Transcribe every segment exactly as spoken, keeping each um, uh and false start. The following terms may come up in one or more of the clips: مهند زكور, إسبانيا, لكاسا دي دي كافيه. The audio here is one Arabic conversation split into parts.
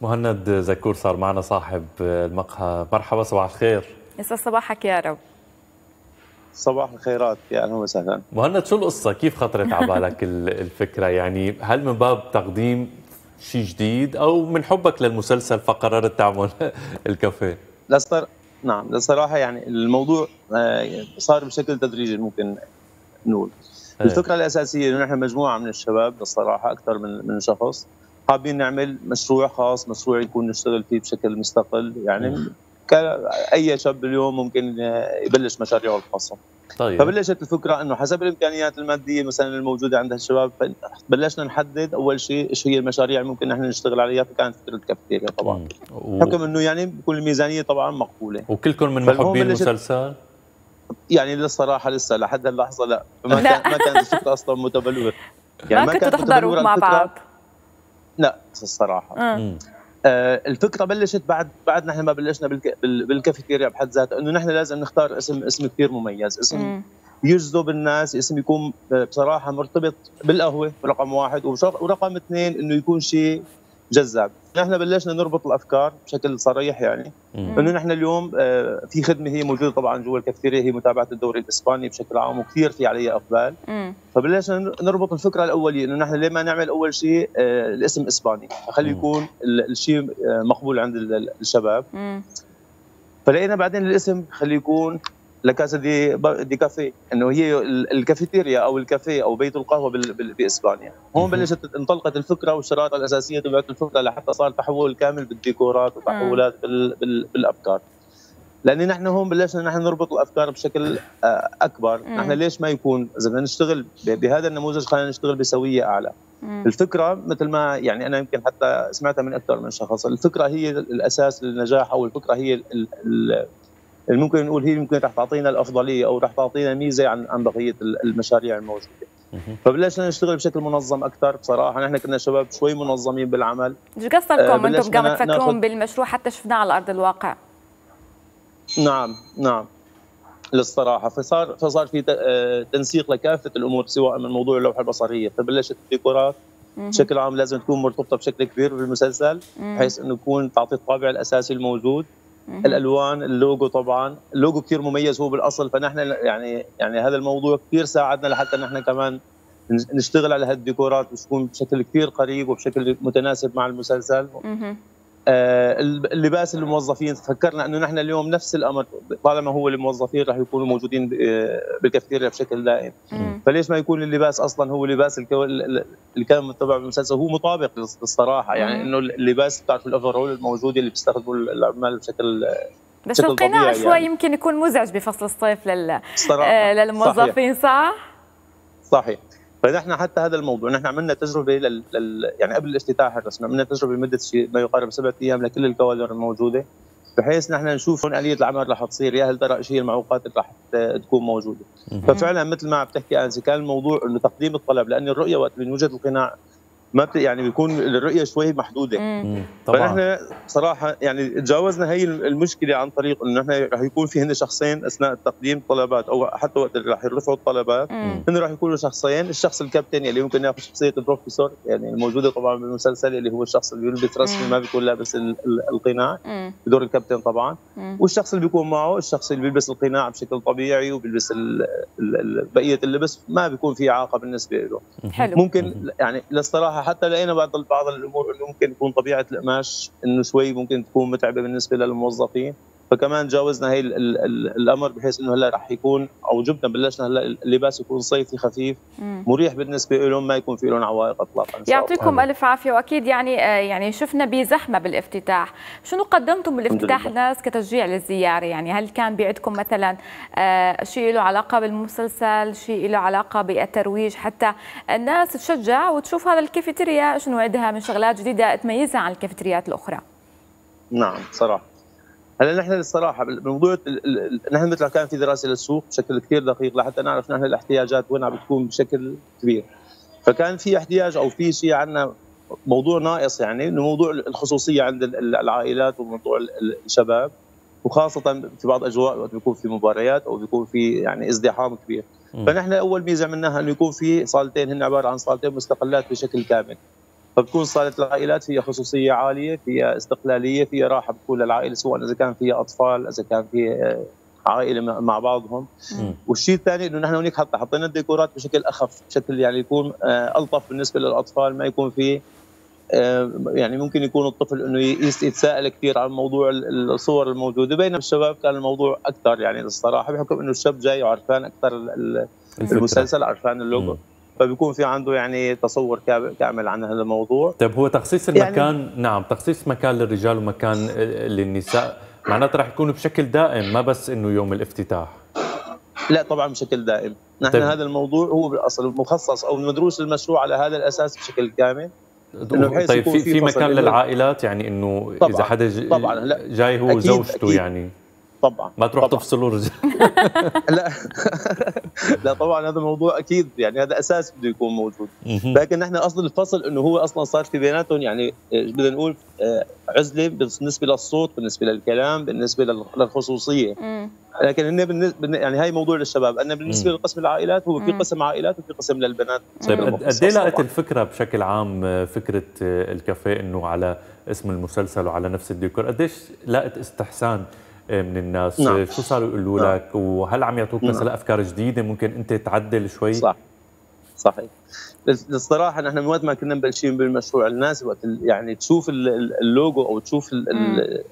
مهند زكور صار معنا صاحب المقهى. مرحبا، صباح الخير. يسعد صباحك يا رب. صباح الخيرات، يا اهلا وسهلا. مهند، شو القصه؟ كيف خطرت على بالك الفكره؟ يعني هل من باب تقديم شيء جديد او من حبك للمسلسل فقررت تعمل الكافيه؟ لصر... نعم لصراحه يعني الموضوع صار بشكل تدريجي، ممكن نقول. الفكره الاساسيه انه نحن مجموعه من الشباب للصراحه، اكثر من من شخص، حابين نعمل مشروع خاص، مشروع يكون نشتغل فيه بشكل مستقل. يعني م. اي شاب اليوم ممكن يبلش مشاريعه الخاصه. طيب. فبلشت الفكره انه حسب الامكانيات الماديه مثلا الموجوده عند الشباب، بلشنا نحدد اول شيء ايش هي المشاريع ممكن نحن نشتغل عليها. فكانت فكره الكافيتيريا طبعا، و... حكم انه يعني بكون الميزانيه طبعا مقبوله. وكلكم من محبين المسلسل؟ يعني للصراحه لسه لحد اللحظه لا، ما كان ما كانت الفكره اصلا متبلوره. يعني ما كنتوا تحضروا مع بعض؟ لا الصراحه. مم. الفكره بلشت بعد بعد نحن ما بلشنا بالكافيتيريا بحد ذاته، انه نحن لازم نختار اسم اسم كثير مميز، اسم مم. يجذب الناس، اسم يكون بصراحه مرتبط بالقهوه رقم واحد، ورقم اثنين انه يكون شيء جذاب. نحن بلشنا نربط الافكار بشكل صريح، يعني مم. انه نحن اليوم في خدمه هي موجوده طبعا جوا الكافيتيريا، هي متابعه الدوري الاسباني بشكل عام، وكثير في عليها اقبال. مم. فبلشنا نربط الفكره الاوليه انه نحن ليه ما نعمل اول شيء الاسم اسباني، خليه يكون الشيء مقبول عند الشباب. مم. فلقينا بعدين الاسم خليه يكون لكاسا دي دي كافيه، انه هي الكافيتيريا او الكافيه او بيت القهوه باسبانيا. هون بلشت انطلقت الفكره والشرائط الاساسيه تبعت الفكره، لحتى صار تحول كامل بالديكورات وتحولات بالافكار، لان نحن هون بلشنا نحن نربط الافكار بشكل اكبر. نحن ليش ما يكون اذا بدنا نشتغل بهذا النموذج خلينا نشتغل بسويه اعلى. الفكره مثل ما يعني انا يمكن حتى سمعتها من اكثر من شخص، الفكره هي الاساس للنجاح، او الفكره هي ال ال اللي ممكن نقول هي ممكن رح تعطينا الافضليه او رح تعطينا ميزه عن عن بقيه المشاريع الموجوده. فبلشنا نشتغل بشكل منظم اكثر بصراحه، نحن كنا شباب شوي منظمين بالعمل. شو قصة لكم انتم كمان تفكرون بالمشروع حتى شفناه على ارض الواقع؟ نعم نعم للصراحه، فصار فصار في تنسيق لكافه الامور، سواء من موضوع اللوحه البصريه، فبلشت الديكورات بشكل عام لازم تكون مرتبطه بشكل كبير بالمسلسل، بحيث انه يكون تعطي الطابع الاساسي الموجود. الالوان، اللوجو طبعا، اللوجو كثير مميز هو بالاصل، فنحن يعني يعني هذا الموضوع كثير ساعدنا لحتى نحن كمان نشتغل على هالديكورات وتكون بشكل كثير قريب وبشكل متناسب مع المسلسل. آه اللباس الموظفين، فكرنا انه نحن اليوم نفس الامر، طالما هو الموظفين راح يكونوا موجودين بالكافيتيريا بشكل دائم، فليش ما يكون اللباس اصلا هو لباس اللي كان متبع بالمسلسل، هو مطابق للصراحه. يعني انه اللباس بتاع الاوفرول الموجود اللي بيستخدموا العمال بشكل بس القناع شوي يعني. يمكن يكون مزعج بفصل الصيف لل آه للموظفين. صح صحيح. فنحن حتى هذا الموضوع نحن عملنا تجربه لل... لل... يعني قبل الافتتاح الرسمي عملنا تجربه لمده شيء ما يقارب سبعة ايام لكل الكوادر الموجوده، بحيث نحن نشوف هون اليه العمل رح تصير، يا هل ترى ايش هي المعوقات اللي رح تكون موجوده. ففعلا مثل ما عم تحكي انسي، كان الموضوع انه تقديم الطلب، لان الرؤيه وقت بنوجد القناع ما بت... يعني بيكون الرؤيه شوي محدوده. مم. طبعا. فنحن صراحه يعني تجاوزنا هي المشكله عن طريق انه نحن رح يكون في هن شخصين اثناء تقديم الطلبات، او حتى وقت اللي رح يرفعوا الطلبات هن رح يكونوا شخصين، الشخص الكابتن اللي ممكن ياخذ شخصيه البروفيسور يعني الموجوده طبعا بالمسلسل، اللي هو الشخص اللي بيلبس رسمي ما بيكون لابس القناع بدور الكابتن طبعا، مم. والشخص اللي بيكون معه الشخص اللي بيلبس القناع بشكل طبيعي وبيلبس ال... ال... بقيه اللبس، ما بيكون في اعاقه بالنسبه له. حلو. ممكن يعني للصراحه حتى لقينا بعض بعض الامور انه ممكن تكون طبيعه القماش انه شوي ممكن تكون متعبه بالنسبه للموظفين، فكمان تجاوزنا هي ال ال ال الامر، بحيث انه هلا راح يكون او جبنا بلشنا هلا اللباس يكون صيفي خفيف مريح بالنسبه لهم، ما يكون في لهم عوائق اطلاقا. يعطيكم الف عافيه. واكيد يعني يعني شفنا بزحمه بالافتتاح، شنو قدمتم بالافتتاح للناس كتشجيع للزياره؟ يعني هل كان بعندكم مثلا شيء له علاقه بالمسلسل، شيء له علاقه بالترويج حتى الناس تشجع وتشوف هذا الكافيتيريا شنو عندها من شغلات جديده تميزها عن الكافيتيريات الاخرى؟ نعم صراحه هلا نحن للصراحه بالموضوع نحن مثل كان في دراسه للسوق بشكل كثير دقيق لحتى نعرف نحن الاحتياجات وين عم بتكون بشكل كبير، فكان في احتياج او في شيء عندنا موضوع ناقص، يعني انه موضوع الخصوصيه عند العائلات وموضوع الشباب، وخاصه في بعض اجواء وقت بيكون في مباريات او بيكون في يعني ازدحام كبير. فنحن اول ميزه عملناها انه يكون في صالتين، هن عباره عن صالتين مستقلات بشكل كامل، فبكون صالة العائلات فيها خصوصية عالية، فيها استقلالية، فيها راحة بكل العائلة، سواء إذا كان فيها أطفال، إذا كان فيها عائلة مع بعضهم. م. والشيء الثاني إنه نحن هناك حتى حطينا الديكورات بشكل أخف، بشكل يعني يكون ألطف بالنسبة للأطفال، ما يكون فيه يعني ممكن يكون الطفل انه يتساءل كثير عن موضوع الصور الموجوده، بينما الشباب كان الموضوع اكثر يعني للصراحه، بحكم انه الشاب جاي عرفان اكثر المسلسل، عرفان اللوجو، فبيكون في عنده يعني تصور كامل عن هذا الموضوع. طيب هو تخصيص المكان، يعني نعم تخصيص مكان للرجال ومكان للنساء، معناته راح يكون بشكل دائم، ما بس انه يوم الافتتاح. لا طبعا بشكل دائم، نحن طيب. هذا الموضوع هو بالاصل مخصص او مدروس المشروع على هذا الاساس بشكل كامل. طيب في, في مكان للعائلات، يعني انه اذا حدا جاي هو وزوجته يعني طبعا ما تروح تفصلوا الرجال. لا لا طبعا هذا موضوع اكيد يعني هذا اساس بده يكون موجود، لكن نحن اصل الفصل انه هو اصلا صار في بيناتهم يعني بدنا نقول عزله بالنسبه للصوت، بالنسبه للكلام، بالنسبه للخصوصيه. لكن هن يعني هاي موضوع للشباب، انا بالنسبه لقسم العائلات هو في قسم عائلات وفي قسم للبنات. طيب قد ايه لقت الفكره بشكل عام، فكره الكافيه انه على اسم المسلسل وعلى نفس الديكور، قديش لقت استحسان من الناس؟ نعم. شو صاروا يقولوا نعم. لك، وهل عم يعطوك نعم. مثلا افكار جديده ممكن انت تعدل شوي؟ صح صحيح. للصراحه نحن من وقت ما كنا مبلشين بالمشروع، الناس وقت يعني تشوف اللوجو او تشوف ال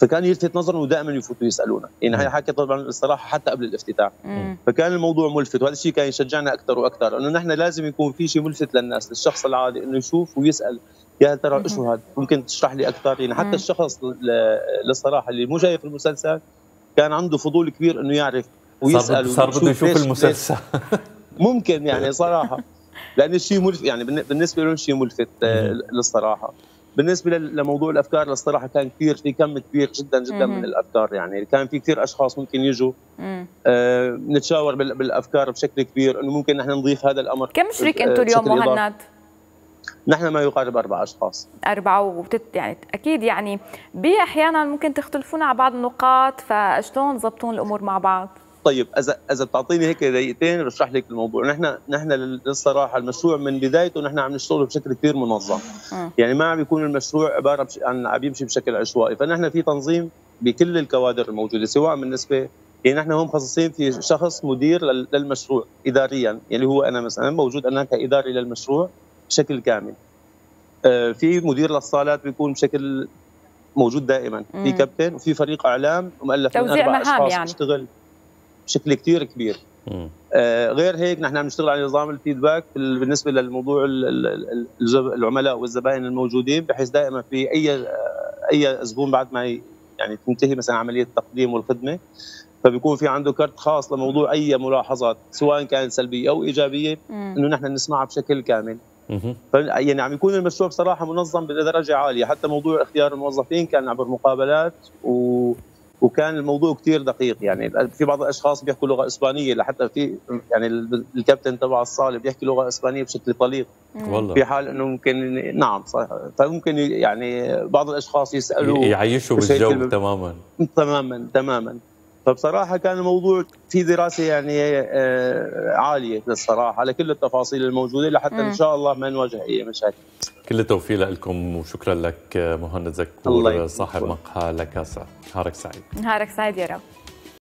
فكان يلفت نظرهم ودائما يفوتوا يسالونا، يعني هي حكي طبعا الصراحه حتى قبل الافتتاح. مم. فكان الموضوع ملفت، وهذا الشيء كان يشجعنا اكثر واكثر، انه نحن لازم يكون في شيء ملفت للناس، للشخص العادي انه يشوف ويسال يا ترى ايش هذا؟ ممكن تشرح لي اكثر؟ يعني حتى الشخص للصراحه اللي مو شايف المسلسل كان عنده فضول كبير انه يعرف ويسال، صار بده يشوف المسلسل. ممكن يعني صراحه لان الشيء ملفت، يعني بالنسبه لهم شيء ملفت للصراحه. بالنسبه لموضوع الافكار للصراحه كان كثير، في كم كبير جدا جدا من الافكار، يعني كان في كثير اشخاص ممكن يجوا آه نتشاور بالافكار بشكل كبير، انه ممكن نحن نضيف هذا الامر. كم شريك انتم اليوم مهند؟ نحن ما يقارب أربع أشخاص. أربعة وبتت يعني أكيد يعني بأحيانا ممكن تختلفون على بعض النقاط، فشلون تضبطون الأمور مع بعض؟ طيب إذا إذا بتعطيني هيك دقيقتين بشرح لك الموضوع. نحن نحن للصراحة المشروع من بدايته نحن عم نشتغل بشكل كثير منظم. م. يعني ما عم يكون المشروع عبارة عن عم يمشي بشكل عشوائي، فنحن في تنظيم بكل الكوادر الموجودة، سواء بالنسبة يعني نحن هم مخصصين في شخص مدير للمشروع إداريا، يعني هو أنا مثلا موجود أنا كإداري للمشروع بشكل كامل. آه في مدير للصالات بيكون بشكل موجود دائما، مم. في كابتن وفي فريق اعلام مؤلف من اربع اشخاص يعني. بيشتغل بشكل كثير كبير. آه غير هيك نحن عم نشتغل على نظام الفيدباك بالنسبه للموضوع العملاء والزبائن الموجودين، بحيث دائما في اي اي زبون بعد ما يعني تنتهي مثلا عمليه التقديم والخدمه، فبيكون في عنده كرت خاص لموضوع اي ملاحظات سواء كانت سلبيه او ايجابيه، انه نحن نسمعها بشكل كامل. يعني عم يكون المشروع بصراحه منظم بدرجه عاليه، حتى موضوع اختيار الموظفين كان عبر مقابلات و... وكان الموضوع كثير دقيق، يعني في بعض الاشخاص بيحكوا لغه اسبانيه، لحتى في يعني الكابتن تبع الصاله بيحكي لغه اسبانيه بشكل طليق والله، في حال انه ممكن نعم صح، فممكن يعني بعض الاشخاص يسالوا يعيشوا بالجو تماما تماما تماما. فبصراحة كان الموضوع في دراسة يعني عالية للصراحة على كل التفاصيل الموجودة، لحتى إن شاء الله ما نواجه أي مشاكل. كل التوفيق لكم وشكرا لك مهند زكور، صاحب مقهى لكاسا. نهارك سعيد. نهارك سعيد يا رب.